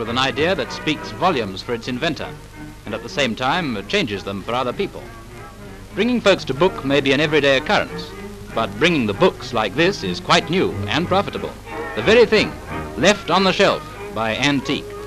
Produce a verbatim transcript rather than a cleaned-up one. with an idea that speaks volumes for its inventor and at the same time changes them for other people. Bringing folks to book may be an everyday occurrence, but bringing the books like this is quite new and profitable. The very thing left on the shelf by Antique.